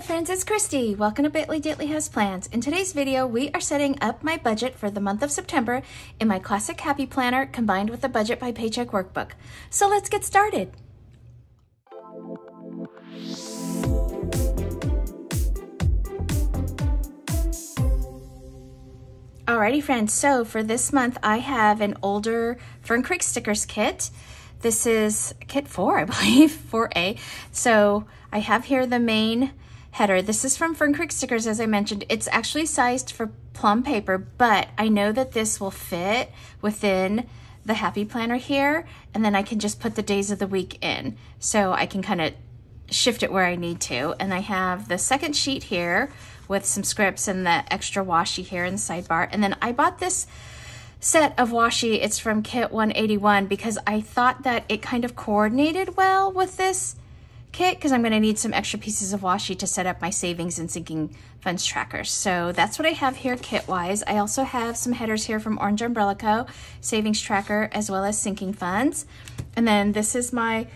Hello friends, it's Christy. Welcome to Bitly Ditley Has Plans. In today's video, we are setting up my budget for the month of September in my classic Happy Planner combined with the Budget by Paycheck workbook. So let's get started. Alrighty friends, so for this month, I have an older Fern Creek Stickers kit. This is kit 4, I believe, 4A. So I have here the main header. This is from Fern Creek Stickers, as I mentioned. It's actually sized for Plum Paper, but I know that this will fit within the Happy Planner here, and then I can just put the days of the week in. So I can kind of shift it where I need to. And I have the second sheet here with some scripts and the extra washi here in the sidebar. And then I bought this set of washi. It's from kit 181 because I thought that it kind of coordinated well with this kit because I'm going to need some extra pieces of washi to set up my savings and sinking funds trackers. So that's what I have here kit wise. I also have some headers here from Orange Umbrella Co., savings tracker, as well as sinking funds. And then this is my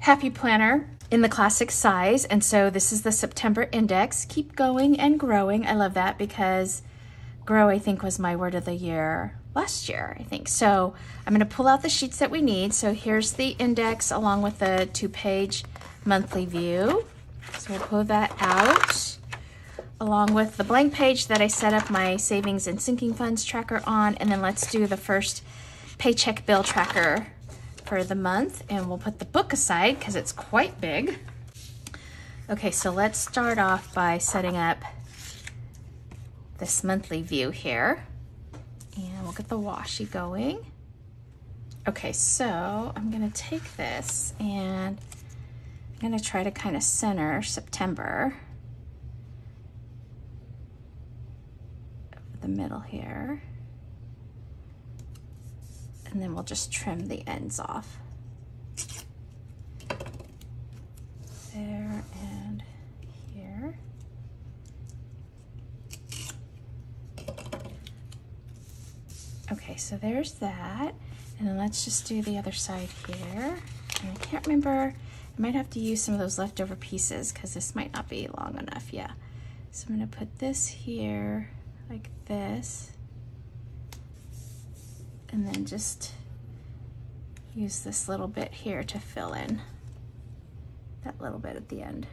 Happy Planner in the classic size. And so this is the September index. Keep going and growing. I love that because grow, I think, was my word of the year last year, I think. So I'm going to pull out the sheets that we need. So here's the index along with the 2-page monthly view. So we'll pull that out along with the blank page that I set up my savings and sinking funds tracker on. And then let's do the first paycheck bill tracker for the month. And we'll put the book aside because it's quite big. Okay, so let's start off by setting up this monthly view here. And we'll get the washi going. Okay, so I'm gonna take this and I'm gonna try to kind of center September. Over the middle here. And then we'll just trim the ends off. There and here. Okay, so there's that. And then let's just do the other side here. And I can't remember, I might have to use some of those leftover pieces because this might not be long enough, yeah. So I'm gonna put this here like this. And then just use this little bit here to fill in that little bit at the end.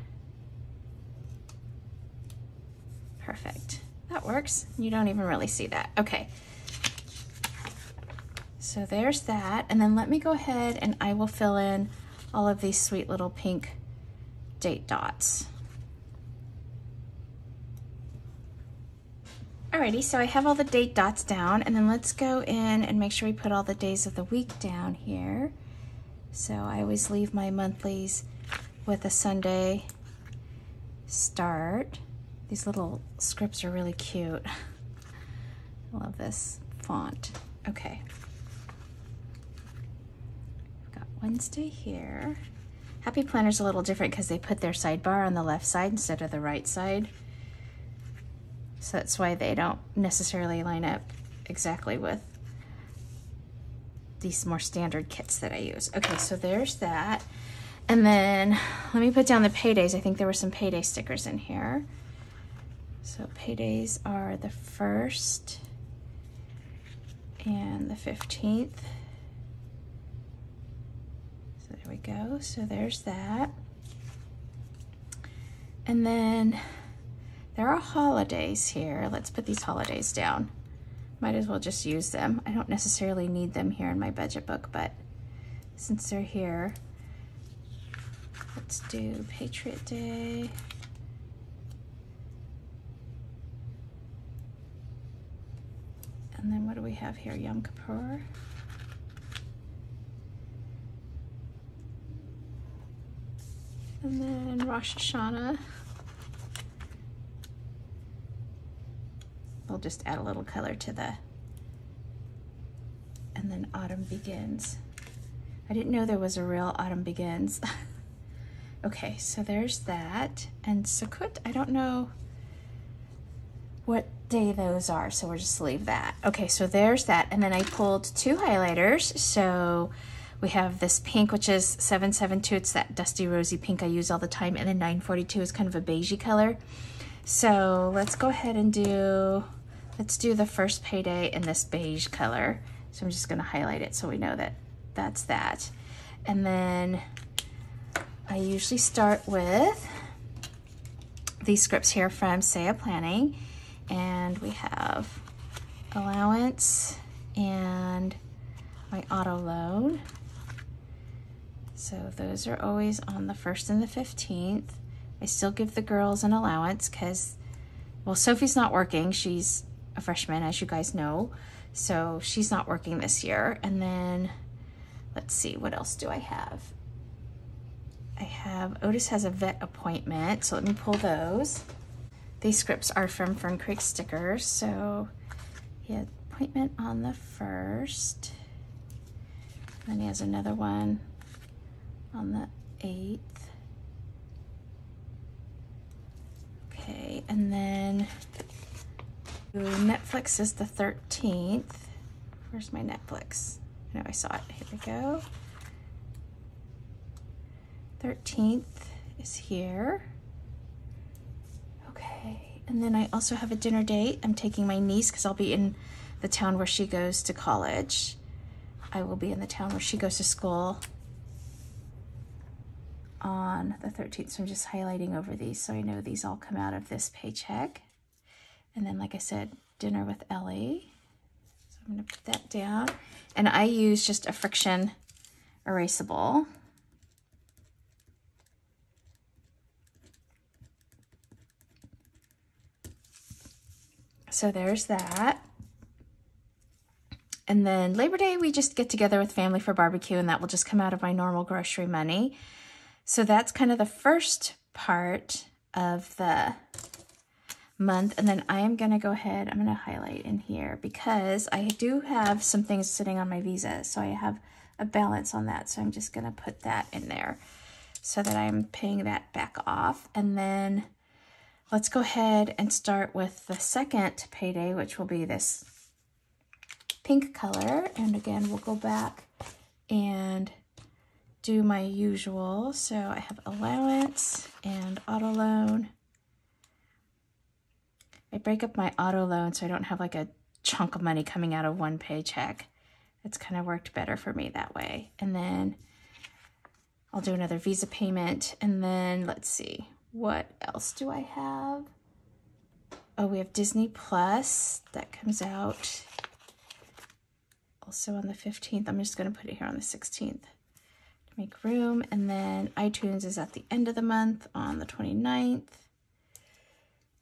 Perfect, that works. You don't even really see that, okay. So there's that, and then let me go ahead and I will fill in all of these sweet little pink date dots. Alrighty, so I have all the date dots down, and then let's go in and make sure we put all the days of the week down here. So I always leave my monthlies with a Sunday start. These little scripts are really cute. I love this font. Okay. Wednesday here. Happy Planner's a little different because they put their sidebar on the left side instead of the right side. So that's why they don't necessarily line up exactly with these more standard kits that I use. Okay, so there's that. And then let me put down the paydays. I think there were some payday stickers in here. So paydays are the 1st and the 15th. There we go, so there's that. And then there are holidays here. Let's put these holidays down. Might as well just use them. I don't necessarily need them here in my budget book, but since they're here, let's do Patriot Day. And then what do we have here? Yom Kippur. And then Rosh Hashanah. We'll just add a little color to the, and then Autumn Begins. I didn't know there was a real Autumn Begins. Okay, so there's that. And Sukkot, I don't know what day those are, so we'll just leave that. Okay, so there's that. And then I pulled 2 highlighters, so We have this pink, which is 772. It's that dusty rosy pink I use all the time. And then 942 is kind of a beigey color. So let's go ahead and do, let's do the first payday in this beige color. So I'm just gonna highlight it so we know that that's that. And then I usually start with these scripts here from Saia Planning. And we have allowance and my auto loan. So those are always on the 1st and the 15th. I still give the girls an allowance because, well, Sophie's not working. She's a freshman, as you guys know. So she's not working this year. And then let's see, what else do I have? I have, Otis has a vet appointment. So let me pull those. These scripts are from Fern Creek Stickers. So he had appointment on the 1st. Then he has another one on the 8th. Okay, and then Netflix is the 13th. Where's my Netflix? No, I saw it. Here we go. 13th is here. Okay, and then I also have a dinner date. I'm taking my niece because I'll be in the town where she goes to college. I will be in the town where she goes to school on the 13th. So I'm just highlighting over these so I know these all come out of this paycheck. And then, like I said, dinner with Ellie. So I'm gonna put that down. And I use just a friction erasable. So there's that. And then Labor Day, we just get together with family for barbecue, and that will just come out of my normal grocery money. So that's kind of the first part of the month. And then I am going to go ahead, I'm going to highlight in here because I do have some things sitting on my Visa. So I have a balance on that. So I'm just going to put that in there so that I'm paying that back off. And then let's go ahead and start with the second payday, which will be this pink color. And again, we'll go back and do my usual. So I have allowance and auto loan. I break up my auto loan so I don't have like a chunk of money coming out of one paycheck. It's kind of worked better for me that way. And then I'll do another Visa payment. And then let's see, what else do I have? Oh, we have Disney Plus that comes out also on the 15th. I'm just going to put it here on the 16th to make room. And then iTunes is at the end of the month on the 29th.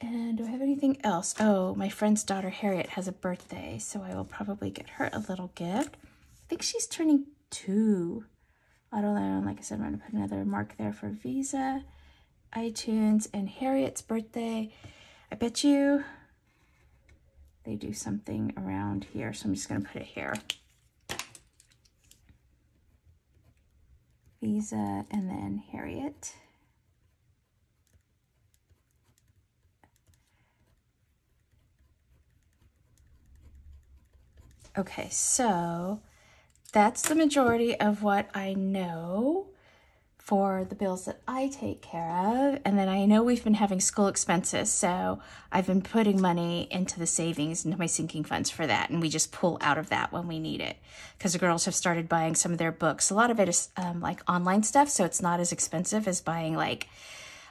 And do I have anything else? Oh, my friend's daughter, Harriet, has a birthday, so I will probably get her a little gift. I think she's turning 2. Auto loan, like I said, I'm going to put another mark there for Visa, iTunes, and Harriet's birthday. I bet you they do something around here, so I'm just going to put it here. Visa and then Harriet. Okay, so that's the majority of what I know for the bills that I take care of. And then I know we've been having school expenses, so I've been putting money into the savings, into my sinking funds for that, and we just pull out of that when we need it because the girls have started buying some of their books. A lot of it is like online stuff, so it's not as expensive as buying like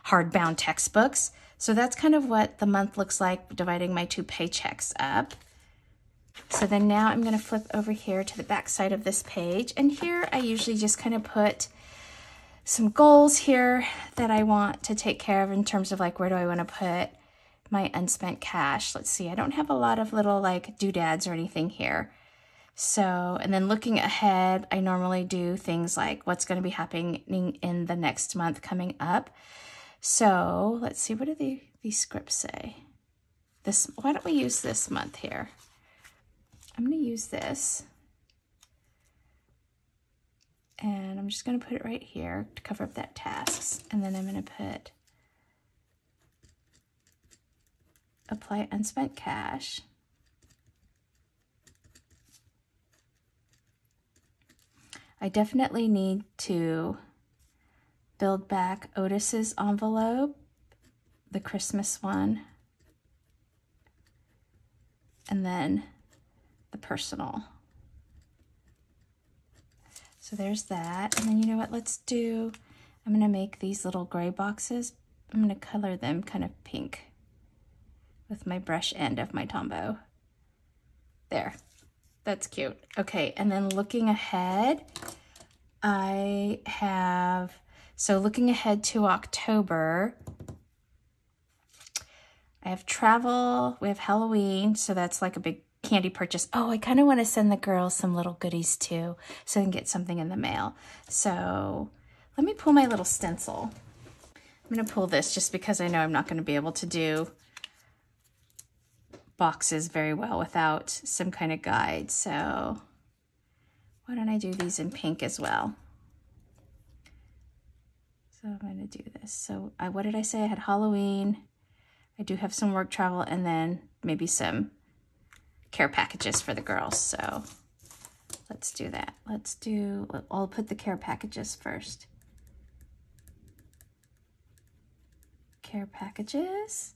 hardbound textbooks. So that's kind of what the month looks like, dividing my 2 paychecks up. So then now I'm going to flip over here to the back side of this page. And here I usually just kind of put some goals here that I want to take care of in terms of like, where do I want to put my unspent cash? Let's see, I don't have a lot of little like doodads or anything here. So, and then looking ahead, I normally do things like what's going to be happening in the next month coming up. So let's see, what do these scripts say? This, why don't we use this month here? I'm going to use this, and I'm just going to put it right here to cover up that tasks. And then I'm going to put apply unspent cash. I definitely need to build back Otis's envelope, the Christmas one, and then the personal. So there's that. And then you know what, let's do, I'm gonna make these little gray boxes. I'm gonna color them kind of pink with my brush end of my Tombow. There, that's cute. Okay, and then looking ahead, I have, so looking ahead to October, I have travel, we have Halloween, so that's like a big candy purchase. Oh, I kind of want to send the girls some little goodies too, so I can get something in the mail. So let me pull my little stencil. I'm gonna pull this just because I know I'm not gonna be able to do boxes very well without some kind of guide. So why don't I do these in pink as well? So I'm gonna do this. So what did I say? I had Halloween. I do have some work travel and then maybe some care packages for the girls. So let's do that. Let's do, I'll put the care packages first. Care packages.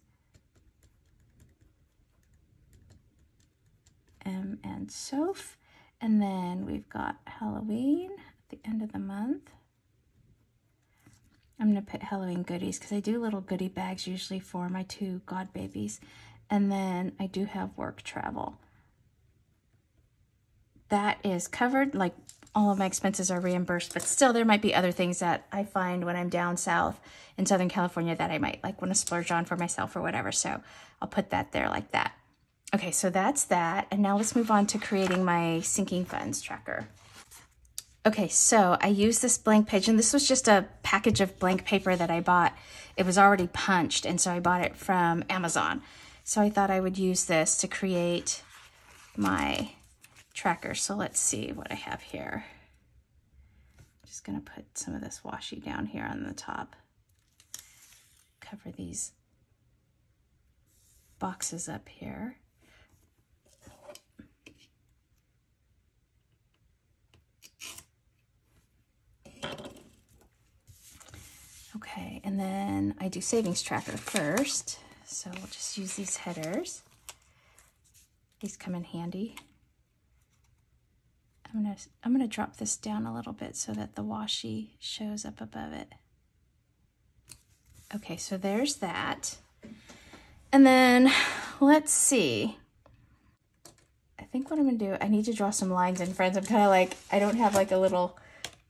M and Soph. And then we've got Halloween at the end of the month. I'm gonna put Halloween goodies because I do little goodie bags usually for my two god babies. And then I do have work travel. That is covered, like all of my expenses are reimbursed, but still there might be other things that I find when I'm down south in Southern California that I might like wanna splurge on for myself or whatever. So I'll put that there like that. Okay, so that's that. And now let's move on to creating my sinking funds tracker. Okay, so I used this blank page, and this was just a package of blank paper that I bought. It was already punched, and so I bought it from Amazon. So I thought I would use this to create my tracker. So let's see what I have here. I'm just gonna put some of this washi down here on the top. Cover these boxes up here. Okay, and then I do savings tracker first. So we'll just use these headers. These come in handy. I'm gonna drop this down a little bit so that the washi shows up above it. Okay, so there's that. And then let's see. I think what I'm gonna do, I need to draw some lines in, friends. I'm kind of like, I don't have like a little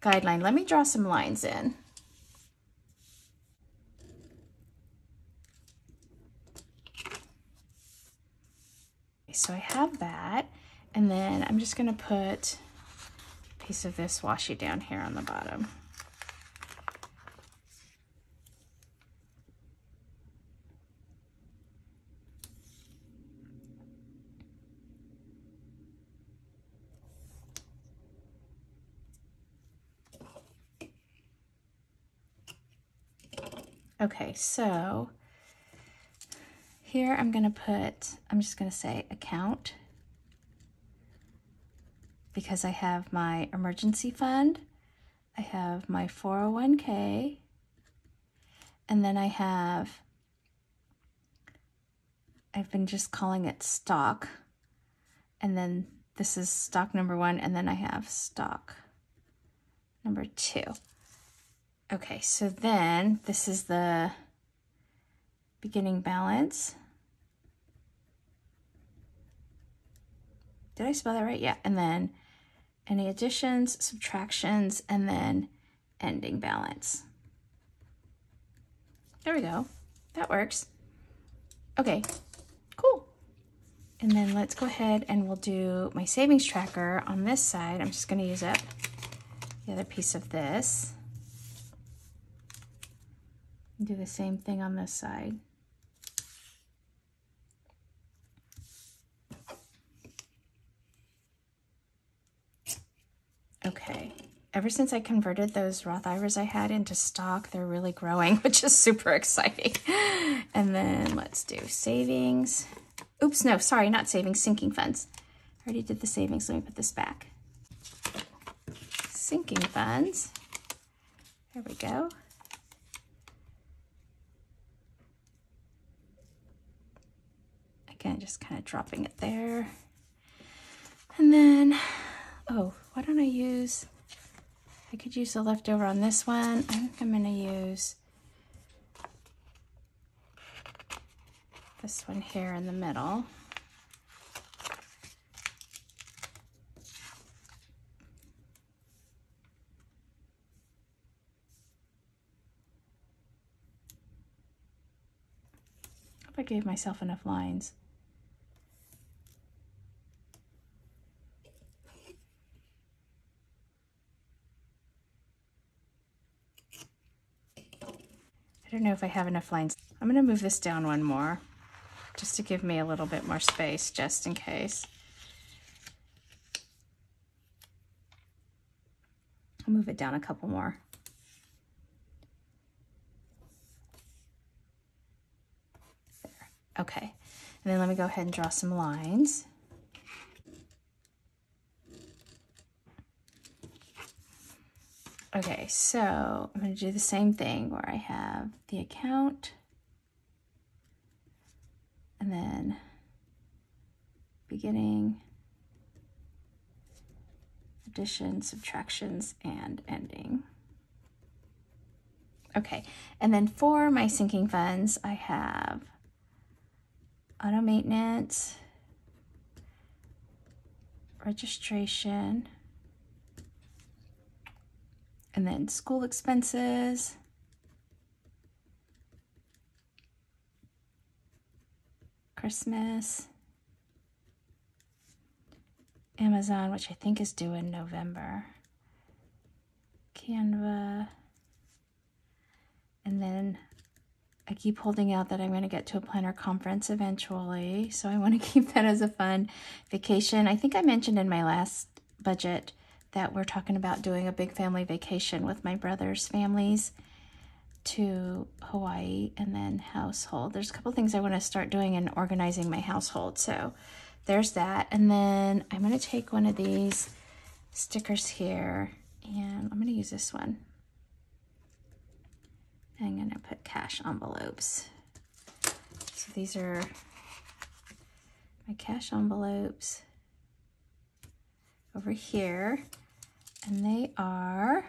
guideline. Let me draw some lines in. So I have that, and then I'm just gonna put a piece of this washi down here on the bottom. Okay, so here I'm gonna put, I'm just gonna say account, because I have my emergency fund, I have my 401k, and then I have, I've been just calling it stock, and then this is stock number one, and then I have stock number two. Okay, so then this is the beginning balance. Did I spell that right? Yeah. And then any additions, subtractions, and then ending balance. There we go. That works. Okay, cool. And then let's go ahead and we'll do my savings tracker on this side. I'm just going to use up the other piece of this. Do the same thing on this side. Okay, ever since I converted those Roth IRAs I had into stock, they're really growing, which is super exciting. And then let's do savings. Oops, no, sorry, not savings, sinking funds. I already did the savings, let me put this back. sinking funds. There we go. Again, just kind of dropping it there. And then, oh, why don't I use, I could use the leftover on this one. I think I'm gonna use this one here in the middle. I hope I gave myself enough lines. I don't know if I have enough lines. I'm gonna move this down one more, just to give me a little bit more space, just in case. I'll move it down a couple more. There. Okay, and then let me go ahead and draw some lines. Okay, so I'm gonna do the same thing where I have the account, and then beginning, addition, subtractions, and ending. Okay, and then for my sinking funds, I have auto maintenance, registration, and then school expenses, Christmas, Amazon, which I think is due in November, Canva, and then I keep holding out that I'm going to get to a planner conference eventually, so I want to keep that as a fun vacation. I think I mentioned in my last budget that we're talking about doing a big family vacation with my brother's families to Hawaii, and then household. There's a couple things I want to start doing in organizing my household, so there's that. And then I'm going to take one of these stickers here, and I'm going to use this one. I'm going to put cash envelopes. So these are my cash envelopes over here, and they are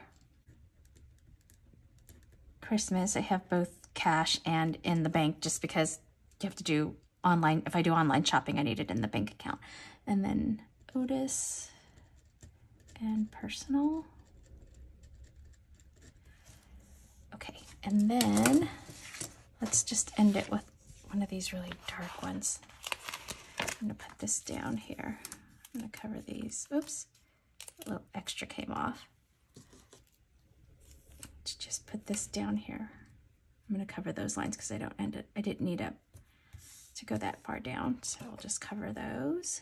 Christmas. I have both cash and in the bank, just because you have to do online. If I do online shopping, I need it in the bank account. And then Otis and personal. Okay, and then let's just end it with one of these really dark ones. I'm gonna put this down here. I'm gonna cover these. Oops, a little extra came off. To just put this down here. I'm going to cover those lines because I don't end it. I didn't need it to go that far down, so I'll just cover those.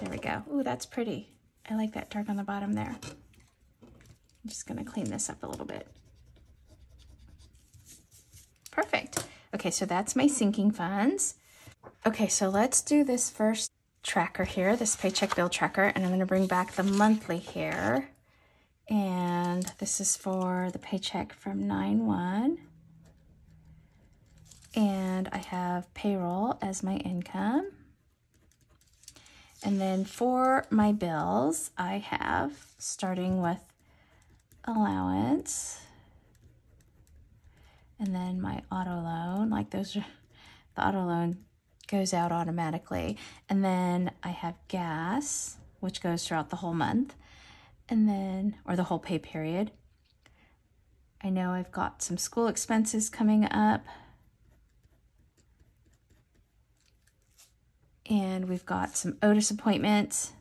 There we go. Ooh, that's pretty. I like that dark on the bottom there. I'm just going to clean this up a little bit. Perfect. Okay, so that's my sinking funds. Okay, so let's do this first tracker here, this paycheck bill tracker, and I'm going to bring back the monthly here. And this is for the paycheck from 9/1. And I have payroll as my income. And then for my bills, I have, starting with allowance, and then my auto loan, like those are, the auto loan goes out automatically. And then I have gas, which goes throughout the whole month. And then, or the whole pay period. I know I've got some school expenses coming up. And we've got some Otis appointments.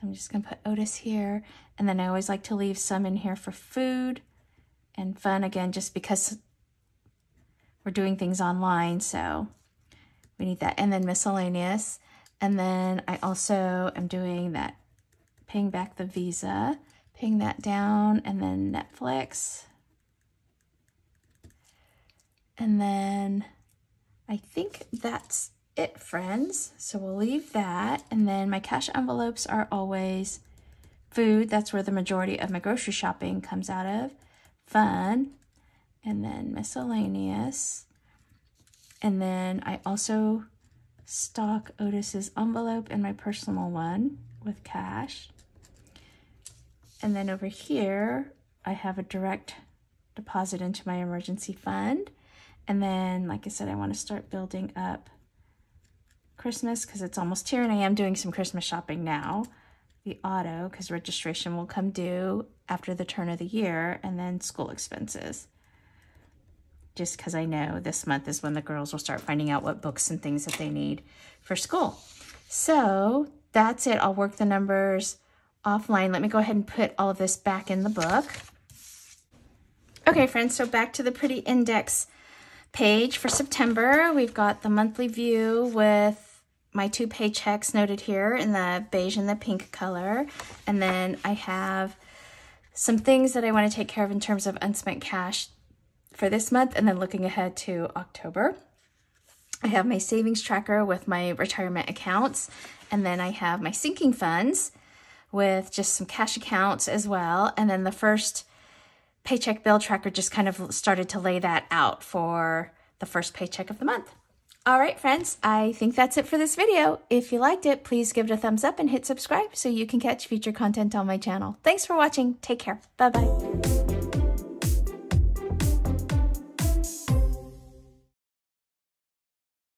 So I'm just gonna put Otis here. And then I always like to leave some in here for food and fun, again, just because we're doing things online, so we need that. And then miscellaneous. And then I also am doing that, paying back the Visa, paying that down, and then Netflix. And then I think that's it, friends. So we'll leave that. And then my cash envelopes are always Food, that's where the majority of my grocery shopping comes out of. Fun, and then miscellaneous. And then I also stock Otis's envelope and my personal one with cash. And then over here, I have a direct deposit into my emergency fund. And then, like I said, I want to start building up Christmas because it's almost here and I am doing some Christmas shopping now. The auto, because registration will come due after the turn of the year, and then school expenses. Just because I know this month is when the girls will start finding out what books and things that they need for school. So that's it. I'll work the numbers offline. Let me go ahead and put all of this back in the book. Okay, friends, so back to the pretty index page for September. We've got the monthly view with my two paychecks noted here in the beige and the pink color. And then I have some things that I want to take care of in terms of unspent cash for this month and then looking ahead to October. I have my savings tracker with my retirement accounts, and then I have my sinking funds with just some cash accounts as well. And then the first paycheck bill tracker just kind of started to lay that out for the first paycheck of the month. All right, friends, I think that's it for this video. If you liked it, please give it a thumbs up and hit subscribe so you can catch future content on my channel. Thanks for watching. Take care. Bye-bye.